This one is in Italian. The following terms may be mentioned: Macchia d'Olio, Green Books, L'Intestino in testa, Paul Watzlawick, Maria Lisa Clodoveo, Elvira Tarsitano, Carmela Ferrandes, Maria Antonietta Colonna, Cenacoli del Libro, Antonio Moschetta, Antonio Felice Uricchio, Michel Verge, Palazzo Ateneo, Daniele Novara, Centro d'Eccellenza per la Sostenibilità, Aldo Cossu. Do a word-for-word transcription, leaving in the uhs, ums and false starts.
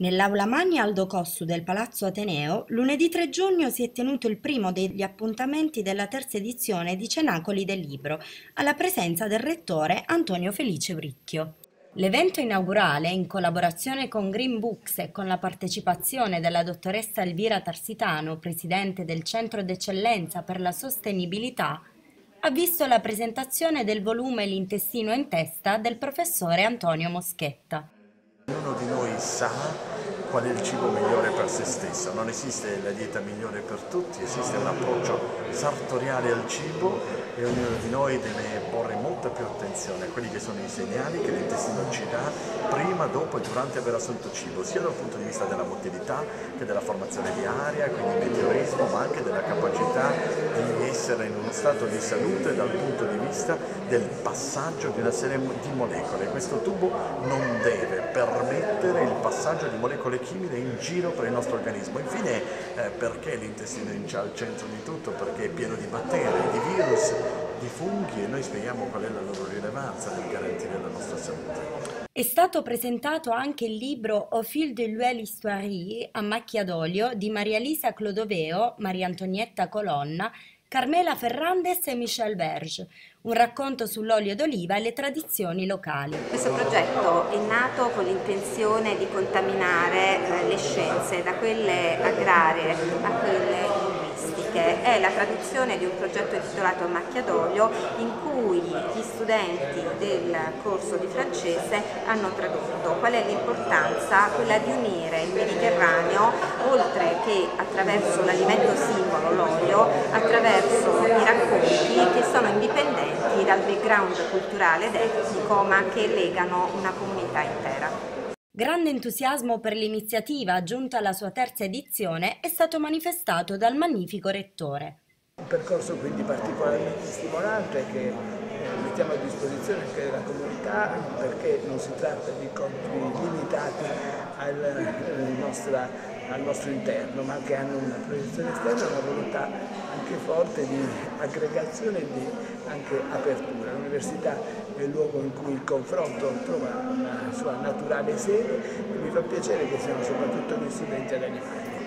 Nell'aula magna Aldo Cossu del Palazzo Ateneo, lunedì tre giugno si è tenuto il primo degli appuntamenti della terza edizione di Cenacoli del Libro, alla presenza del rettore Antonio Felice Uricchio. L'evento inaugurale, in collaborazione con Green Books e con la partecipazione della dottoressa Elvira Tarsitano, presidente del Centro d'Eccellenza per la Sostenibilità, ha visto la presentazione del volume L'Intestino in testa del professore Antonio Moschetta. Ognuno di noi sa qual è il cibo migliore per se stesso, non esiste la dieta migliore per tutti, esiste un approccio sartoriale al cibo e ognuno di noi deve porre molta più attenzione a quelli che sono i segnali che l'intestino ci dà prima, dopo e durante aver assunto cibo, sia dal punto di vista della motilità che della formazione di aria, quindi meteorismo, ma anche della capacità di essere in uno stato di salute dal punto di vista del passaggio di una serie di molecole. Questo tubo non deve permettere il passaggio di molecole chimiche in giro per il nostro organismo. Infine, eh, perché l'intestino è al centro di tutto? Perché è pieno di batteri, di virus, di funghi e noi spieghiamo qual è la loro rilevanza nel garantire la nostra salute. È stato presentato anche il libro Au fil de l'histoire a Macchia d'Olio di Maria Lisa Clodoveo, Maria Antonietta Colonna, Carmela Ferrandes e Michel Verge, un racconto sull'olio d'oliva e le tradizioni locali. Questo progetto è nato con l'intenzione di contaminare le scienze, da quelle agrarie a quelle umanistiche. È la traduzione di un progetto intitolato Macchia d'Olio, in cui gli studenti del corso di francese hanno tradotto qual è l'importanza, quella di unire il Mediterraneo, oltre che attraverso l'alimento simbolo, l'olio, attraverso i racconti che sono indipendenti dal background culturale ed etnico, ma che legano una comunità intera. Grande entusiasmo per l'iniziativa, giunta alla sua terza edizione, è stato manifestato dal magnifico rettore. Un percorso quindi particolarmente stimolante che eh, mettiamo a disposizione anche della comunità, perché non si tratta di compiti limitati al, eh, nostra, al nostro interno, ma che hanno una proiezione esterna, una volontà anche forte di aggregazione e di anche apertura. L'università è il luogo in cui il confronto trova una sua naturale sede e mi fa piacere che siano soprattutto gli studenti ad animare.